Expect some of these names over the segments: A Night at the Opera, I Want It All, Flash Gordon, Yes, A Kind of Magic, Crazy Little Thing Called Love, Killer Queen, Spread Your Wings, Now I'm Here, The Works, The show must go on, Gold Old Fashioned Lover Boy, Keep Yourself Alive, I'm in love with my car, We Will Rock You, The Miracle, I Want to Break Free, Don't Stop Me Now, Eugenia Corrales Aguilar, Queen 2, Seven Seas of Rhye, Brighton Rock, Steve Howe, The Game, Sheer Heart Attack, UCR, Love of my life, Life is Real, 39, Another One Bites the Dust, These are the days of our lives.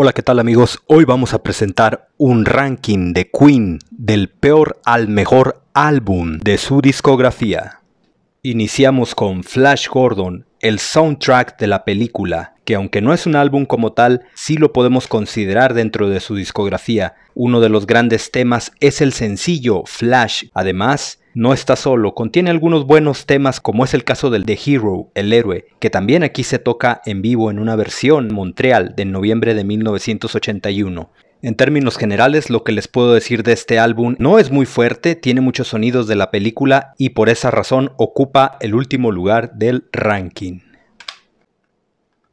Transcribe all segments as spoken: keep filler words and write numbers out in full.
Hola, ¿qué tal amigos? Hoy vamos a presentar un ranking de Queen del peor al mejor álbum de su discografía. Iniciamos con Flash Gordon, el soundtrack de la película, que aunque no es un álbum como tal, sí lo podemos considerar dentro de su discografía. Uno de los grandes temas es el sencillo Flash. Además, no está solo, contiene algunos buenos temas como es el caso del The Hero, el héroe, que también aquí se toca en vivo en una versión Montreal de noviembre de mil novecientos ochenta y uno. En términos generales, lo que les puedo decir de este álbum no es muy fuerte, tiene muchos sonidos de la película y por esa razón ocupa el último lugar del ranking.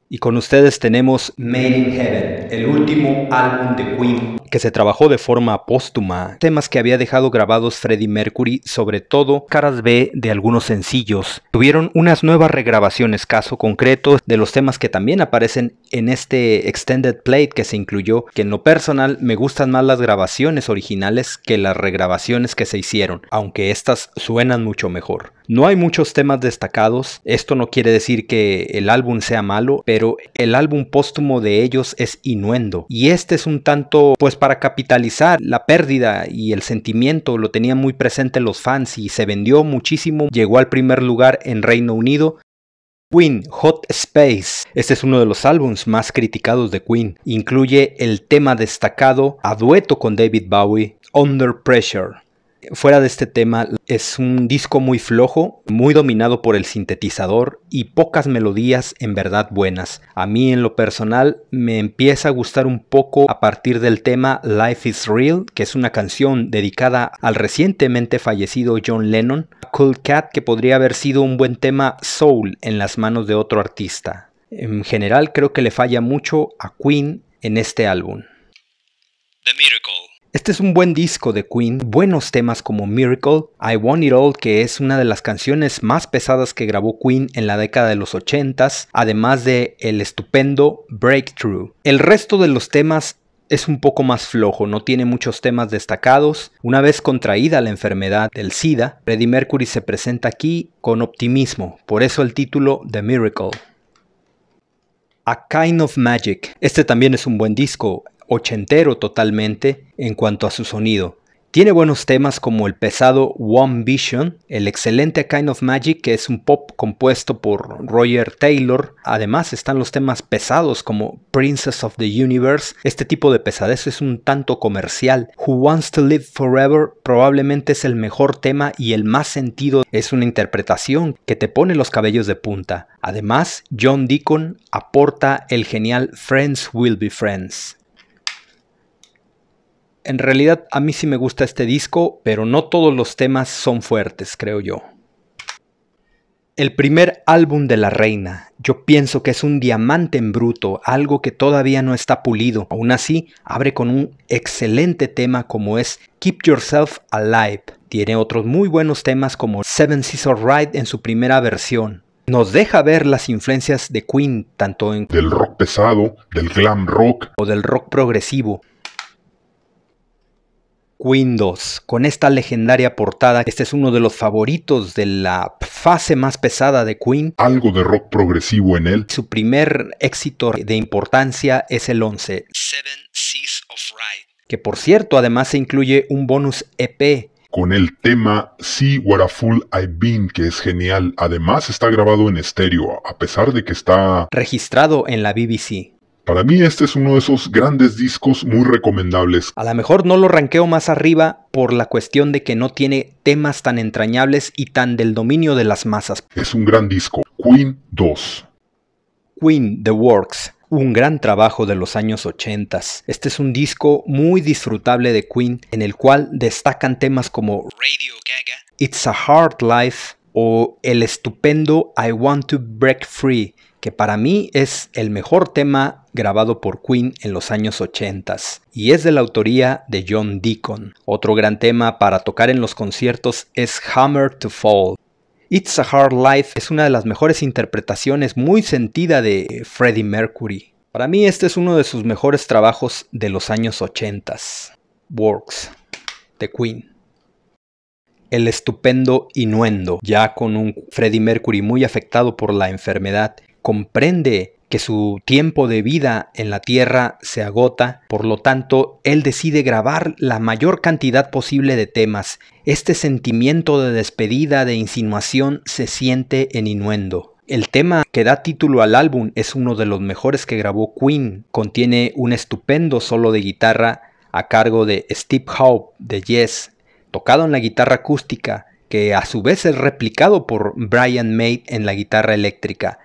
Y con ustedes tenemos Made in Heaven, el último álbum de Queen, que se trabajó de forma póstuma, temas que había dejado grabados Freddie Mercury, sobre todo caras B de algunos sencillos. Tuvieron unas nuevas regrabaciones, caso concreto, de los temas que también aparecen en este extended play que se incluyó, que en lo personal me gustan más las grabaciones originales que las regrabaciones que se hicieron, aunque estas suenan mucho mejor. No hay muchos temas destacados, esto no quiere decir que el álbum sea malo, pero el álbum póstumo de ellos es Innuendo, y este es un tanto pues para capitalizar la pérdida y el sentimiento, lo tenían muy presente los fans y se vendió muchísimo, llegó al primer lugar en Reino Unido. Queen, Hot Space, este es uno de los álbumes más criticados de Queen, incluye el tema destacado a dueto con David Bowie, Under Pressure. Fuera de este tema, es un disco muy flojo, muy dominado por el sintetizador y pocas melodías en verdad buenas. A mí en lo personal me empieza a gustar un poco a partir del tema Life is Real, que es una canción dedicada al recientemente fallecido John Lennon, a Cold Cat, que podría haber sido un buen tema soul en las manos de otro artista. En general creo que le falla mucho a Queen en este álbum. The Miracle. Este es un buen disco de Queen, buenos temas como Miracle, I Want It All, que es una de las canciones más pesadas que grabó Queen en la década de los ochentas, además de el estupendo Breakthrough. El resto de los temas es un poco más flojo, no tiene muchos temas destacados. Una vez contraída la enfermedad del SIDA, Freddie Mercury se presenta aquí con optimismo, por eso el título The Miracle. A Kind of Magic, este también es un buen disco, ochentero totalmente en cuanto a su sonido. Tiene buenos temas como el pesado One Vision, el excelente A Kind of Magic, que es un pop compuesto por Roger Taylor. Además están los temas pesados como Princess of the Universe. Este tipo de pesadez es un tanto comercial. Who Wants to Live Forever probablemente es el mejor tema y el más sentido. Es una interpretación que te pone los cabellos de punta. Además, John Deacon aporta el genial Friends Will Be Friends. En realidad a mí sí me gusta este disco, pero no todos los temas son fuertes, creo yo. El primer álbum de la reina. Yo pienso que es un diamante en bruto, algo que todavía no está pulido. Aún así, abre con un excelente tema como es Keep Yourself Alive. Tiene otros muy buenos temas como Seven Seas of Rhye en su primera versión. Nos deja ver las influencias de Queen, tanto en del rock pesado, del glam rock o del rock progresivo. Queen dos, con esta legendaria portada, este es uno de los favoritos de la fase más pesada de Queen. Algo de rock progresivo en él. Su primer éxito de importancia es el once, Seven Seas of Rhye, que por cierto además se incluye un bonus E P con el tema See What a Fool I've Been, que es genial. Además está grabado en estéreo, a pesar de que está registrado en la B B C. Para mí este es uno de esos grandes discos muy recomendables. A lo mejor no lo ranqueo más arriba por la cuestión de que no tiene temas tan entrañables y tan del dominio de las masas. Es un gran disco. Queen dos. Queen, The Works. Un gran trabajo de los años ochenta. Este es un disco muy disfrutable de Queen, en el cual destacan temas como Radio Gaga, It's a Hard Life o el estupendo I Want to Break Free, que para mí es el mejor tema grabado por Queen en los años ochenta y es de la autoría de John Deacon. Otro gran tema para tocar en los conciertos es Hammer to Fall. It's a Hard Life es una de las mejores interpretaciones muy sentida de Freddie Mercury. Para mí este es uno de sus mejores trabajos de los años ochenta. Works de Queen. El estupendo Innuendo, ya con un Freddie Mercury muy afectado por la enfermedad, comprende que su tiempo de vida en la Tierra se agota, por lo tanto, él decide grabar la mayor cantidad posible de temas. Este sentimiento de despedida, de insinuación, se siente en Innuendo. El tema que da título al álbum es uno de los mejores que grabó Queen. Contiene un estupendo solo de guitarra a cargo de Steve Howe de Yes, tocado en la guitarra acústica, que a su vez es replicado por Brian May en la guitarra eléctrica.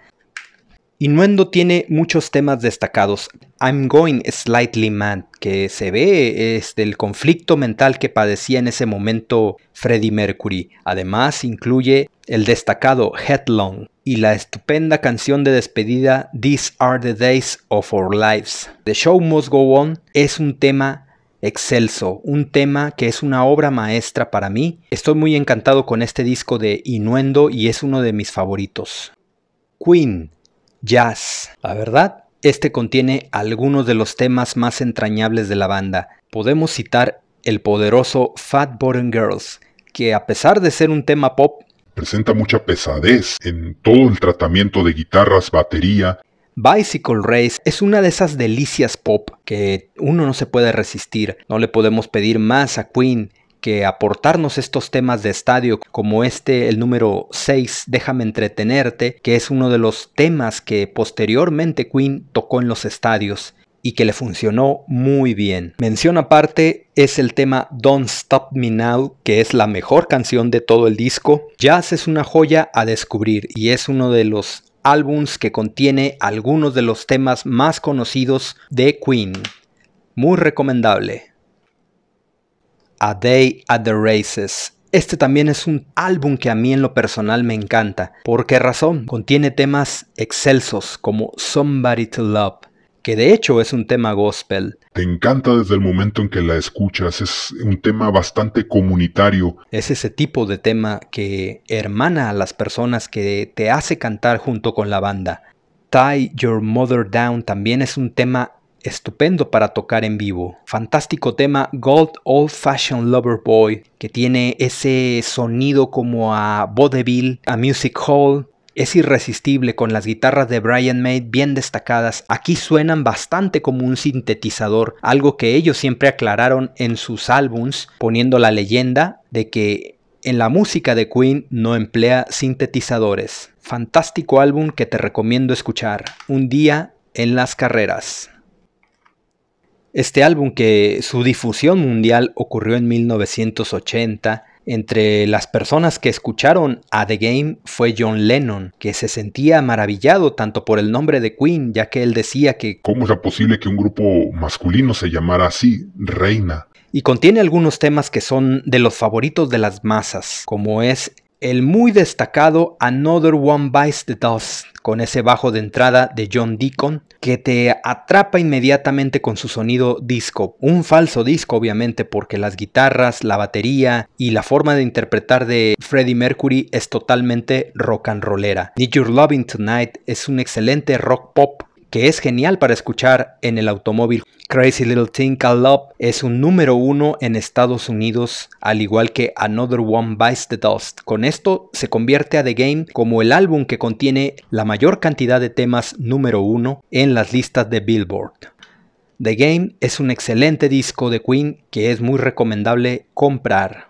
Innuendo tiene muchos temas destacados. I'm Going Slightly Mad, que se ve es del conflicto mental que padecía en ese momento Freddie Mercury. Además incluye el destacado Headlong y la estupenda canción de despedida These Are the Days of Our Lives. The Show Must Go On es un tema excelso, un tema que es una obra maestra para mí. Estoy muy encantado con este disco de Innuendo y es uno de mis favoritos. Queen. Jazz. La verdad, este contiene algunos de los temas más entrañables de la banda. Podemos citar el poderoso Fat Bottom Girls, que a pesar de ser un tema pop, presenta mucha pesadez en todo el tratamiento de guitarras, batería. Bicycle Race es una de esas delicias pop que uno no se puede resistir. No le podemos pedir más a Queen que aportarnos estos temas de estadio como este, el número seis, Déjame Entretenerte, que es uno de los temas que posteriormente Queen tocó en los estadios y que le funcionó muy bien. Mención aparte es el tema Don't Stop Me Now, que es la mejor canción de todo el disco. Jazz es una joya a descubrir y es uno de los álbums que contiene algunos de los temas más conocidos de Queen. Muy recomendable. A Day at the Races. Este también es un álbum que a mí en lo personal me encanta. ¿Por qué razón? Contiene temas excelsos como Somebody to Love, que de hecho es un tema gospel. Te encanta desde el momento en que la escuchas, es un tema bastante comunitario. Es ese tipo de tema que hermana a las personas, que te hace cantar junto con la banda. Tie Your Mother Down también es un tema estupendo para tocar en vivo. Fantástico tema Gold Old Fashioned Lover Boy, que tiene ese sonido como a vaudeville, a music hall. Es irresistible con las guitarras de Brian May bien destacadas. Aquí suenan bastante como un sintetizador, algo que ellos siempre aclararon en sus álbums, poniendo la leyenda de que en la música de Queen no emplea sintetizadores. Fantástico álbum que te recomiendo escuchar. Un día en las carreras. Este álbum, que su difusión mundial ocurrió en mil novecientos ochenta, entre las personas que escucharon a The Game fue John Lennon, que se sentía maravillado tanto por el nombre de Queen, ya que él decía que ¿cómo era posible que un grupo masculino se llamara así, Reina? Y contiene algunos temas que son de los favoritos de las masas, como es el muy destacado Another One Bites the Dust, con ese bajo de entrada de John Deacon, que te atrapa inmediatamente con su sonido disco. Un falso disco, obviamente, porque las guitarras, la batería y la forma de interpretar de Freddie Mercury es totalmente rock and rollera. Need Your Loving Tonight es un excelente rock pop que es genial para escuchar en el automóvil. Crazy Little Thing Called Love es un número uno en Estados Unidos, al igual que Another One Bites the Dust. Con esto se convierte a The Game como el álbum que contiene la mayor cantidad de temas número uno en las listas de Billboard. The Game es un excelente disco de Queen que es muy recomendable comprar.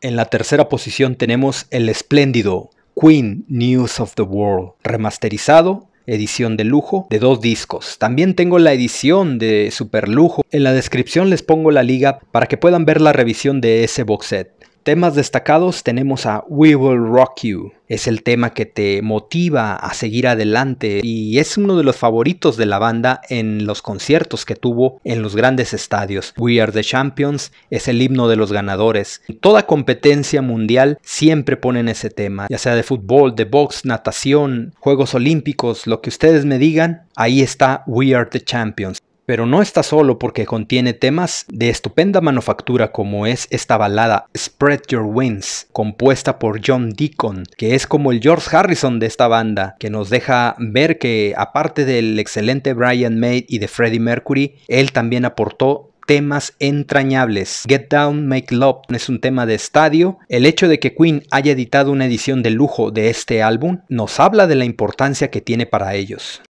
En la tercera posición tenemos el espléndido Queen News of the World, remasterizado, edición de lujo de dos discos. También tengo la edición de super lujo. En la descripción les pongo la liga para que puedan ver la revisión de ese box set. Temas destacados tenemos a We Will Rock You. Es el tema que te motiva a seguir adelante y es uno de los favoritos de la banda en los conciertos que tuvo en los grandes estadios. We Are the Champions es el himno de los ganadores. En toda competencia mundial siempre ponen ese tema, ya sea de fútbol, de box, natación, Juegos Olímpicos, lo que ustedes me digan, ahí está We Are the Champions. Pero no está solo, porque contiene temas de estupenda manufactura como es esta balada Spread Your Wings, compuesta por John Deacon, que es como el George Harrison de esta banda, que nos deja ver que aparte del excelente Brian May y de Freddie Mercury, él también aportó temas entrañables. Get Down, Make Love es un tema de estadio. El hecho de que Queen haya editado una edición de lujo de este álbum nos habla de la importancia que tiene para ellos.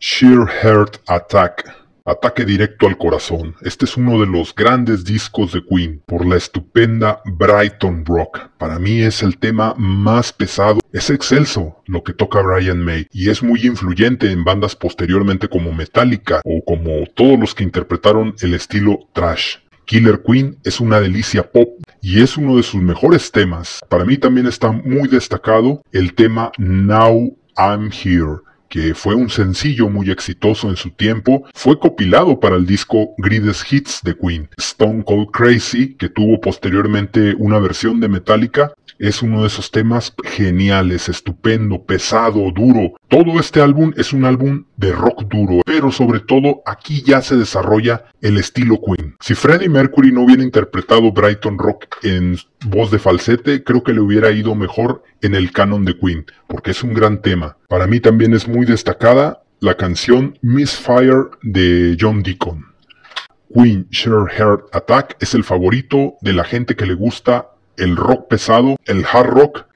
Sheer Heart Attack, ataque directo al corazón. Este es uno de los grandes discos de Queen, por la estupenda Brighton Rock. Para mí es el tema más pesado. Es excelso lo que toca Brian May, y es muy influyente en bandas posteriormente como Metallica, o como todos los que interpretaron el estilo thrash. Killer Queen es una delicia pop y es uno de sus mejores temas. Para mí también está muy destacado el tema Now I'm Here, que fue un sencillo muy exitoso en su tiempo. Fue compilado para el disco Greatest Hits de Queen. Stone Cold Crazy, que tuvo posteriormente una versión de Metallica, es uno de esos temas geniales, estupendo, pesado, duro. Todo este álbum es un álbum de rock duro, pero sobre todo aquí ya se desarrolla el estilo Queen. Si Freddie Mercury no hubiera interpretado Brighton Rock en voz de falsete, creo que le hubiera ido mejor en el canon de Queen, porque es un gran tema. Para mí también es muy destacada la canción Misfire de John Deacon. Queen Sheer Heart Attack es el favorito de la gente que le gusta el rock pesado, el hard rock.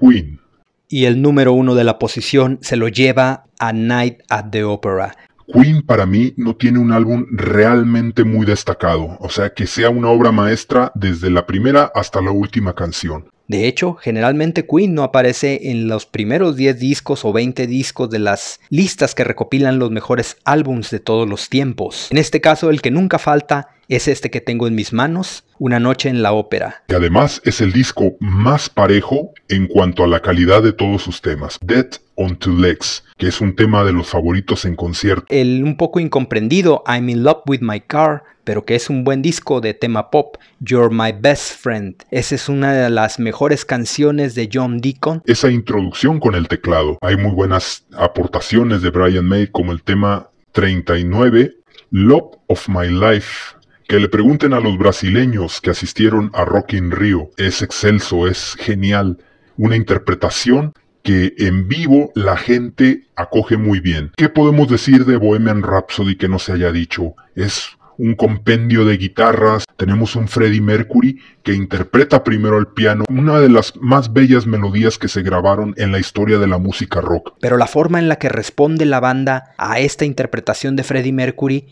Queen. Y el número uno de la posición se lo lleva A Night at the Opera. Queen para mí no tiene un álbum realmente muy destacado, o sea que sea una obra maestra desde la primera hasta la última canción. De hecho, generalmente Queen no aparece en los primeros diez discos o veinte discos de las listas que recopilan los mejores álbums de todos los tiempos. En este caso, el que nunca falta es este que tengo en mis manos, Una Noche en la Ópera. Y además es el disco más parejo en cuanto a la calidad de todos sus temas. Death on Two Legs, que es un tema de los favoritos en concierto. El un poco incomprendido I'm in Love with My Car, pero que es un buen disco de tema pop, You're My Best Friend. Esa es una de las mejores canciones de John Deacon. Esa introducción con el teclado. Hay muy buenas aportaciones de Brian May, como el tema treinta y nueve, Love of My Life. Que le pregunten a los brasileños que asistieron a Rock in Rio. Es excelso, es genial. Una interpretación que en vivo la gente acoge muy bien. ¿Qué podemos decir de Bohemian Rhapsody que no se haya dicho? Es un compendio de guitarras. Tenemos un Freddie Mercury que interpreta primero el piano, una de las más bellas melodías que se grabaron en la historia de la música rock. Pero la forma en la que responde la banda a esta interpretación de Freddie Mercury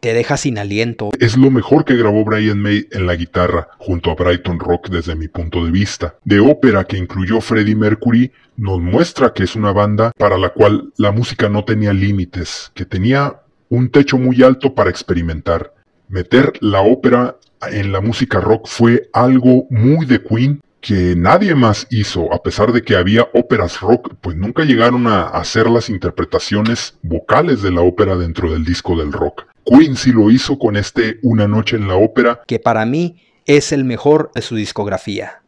te deja sin aliento. Es lo mejor que grabó Brian May en la guitarra, junto a Brighton Rock desde mi punto de vista. De ópera que incluyó Freddie Mercury, nos muestra que es una banda para la cual la música no tenía límites, que tenía un techo muy alto para experimentar. Meter la ópera en la música rock fue algo muy de Queen, que nadie más hizo. A pesar de que había óperas rock, pues nunca llegaron a hacer las interpretaciones vocales de la ópera dentro del disco del rock. Queen sí lo hizo con este Una Noche en la Ópera, que para mí es el mejor de su discografía.